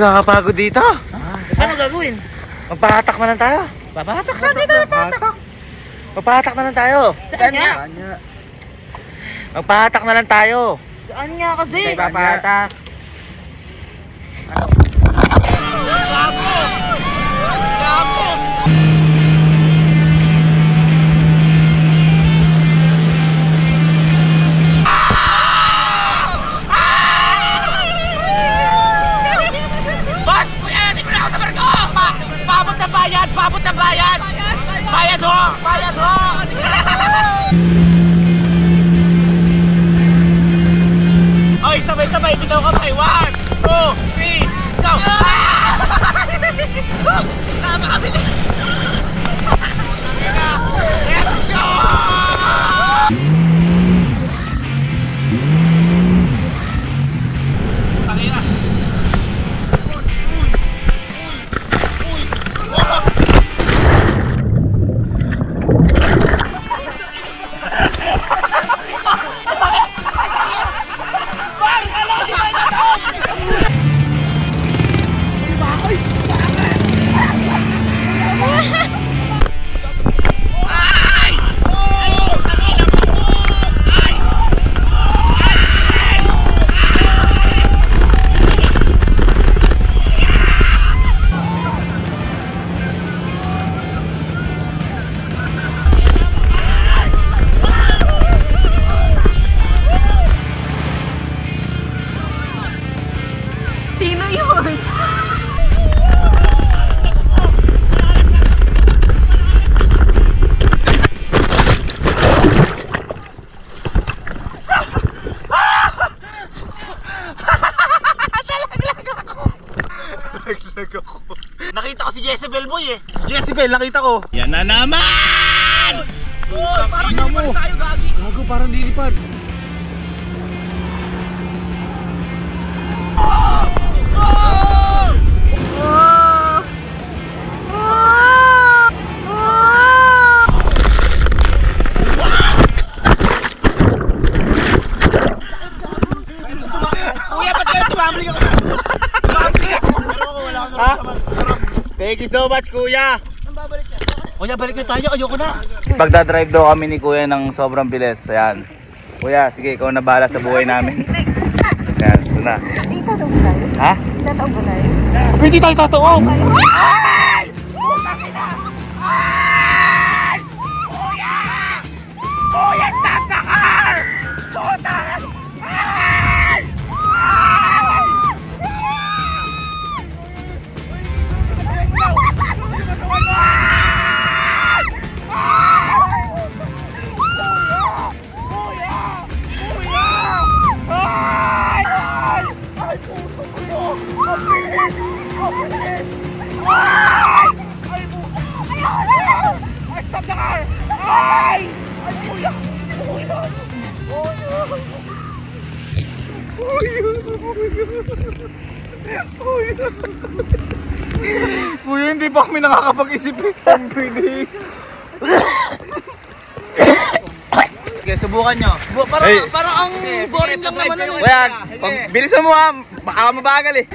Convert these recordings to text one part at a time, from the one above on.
nakakapagod dito. Ano gagawin? Magpahatak na lang tayo. Papahatak? Saan dito magpahatak? Magpahatak na lang tayo. Saan nga? Magpahatak na lang tayo. Saan nga kasi? Saan papahatak? Sabay-sabay, bitaw kamay. 1, 2, 3, go! Tama kami na! Let's go! Pakira! Nakita ko si Jezebel boy eh. Si Jezebel nakita ko. Yan na naman! Uy, parang nilipad tayo gagi. Gago, parang nilipad. Thank you so much, kuya. Kuya, balik na tayo. Ayoko na. Pagdadrive daw kami ni kuya ng sobrang bilis. Ayan. Kuya, sige, ikaw na bahala sa buhay namin. Ayan, ito na. Itataw ba tayo? Ha? Itataw ba tayo? Pwede tayo tataw. Ay! Bakit na? Ay! Kuya! Kuya, tatakar! Tatakar! Ay! Ay! Kuya, hindi pa kami nakakapag-isip eh. 3 days. Okay, subukan nyo. Parang ang boring lang naman nun. Kuya, bilisan mo ha. Baka mabagal eh.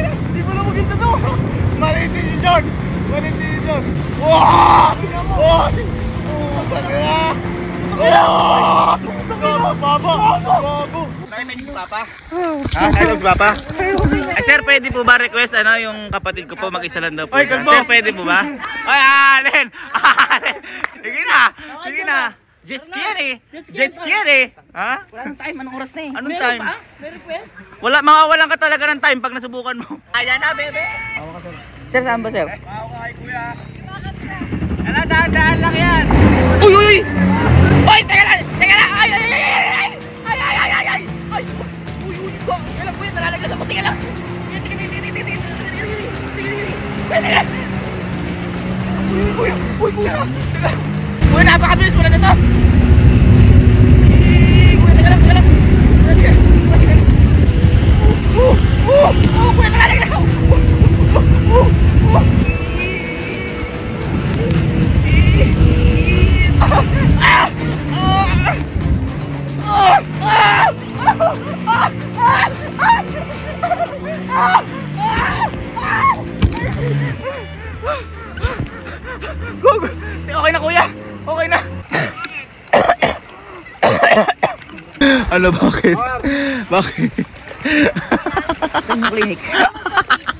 Hindi mo na maganda to. Malintinidyon. Malintinidyon. Wow! Wow! Babo! Babo! Nakinig si Papa? Ha? Nakinig si Papa? Ay sir, pwede po ba request ano yung kapatid ko po mag-isa lang daw po? Sir, pwede po ba? Ay, alin! Alin! Sige na! Sige na! Jetskiere! Jetskiere! Ha? Wala ng time, anong oras na eh? Anong time? Meron pa? Wala, makawalan ka talaga ng time pag nasubukan mo. Ayan na, bebe! Sir, saan ba sir? Wow, kay kuya! Ala, daan-daan lang yan! Uy, uy! Uy, teka lang! Teka lang! Ay, ay, ay, ay! Ay, ay, ay, ay, ay! Ay! Uy, uy, uy! Teka lang po yan, nalalaglas ako! Teka lang! Teka lang! Uy, uy, uy, uy! Kuya, napakabilis mo na ito! Kuya, teka lang! Okay na kuya, okay na. Ano bakit? Bakit? Sa clinic.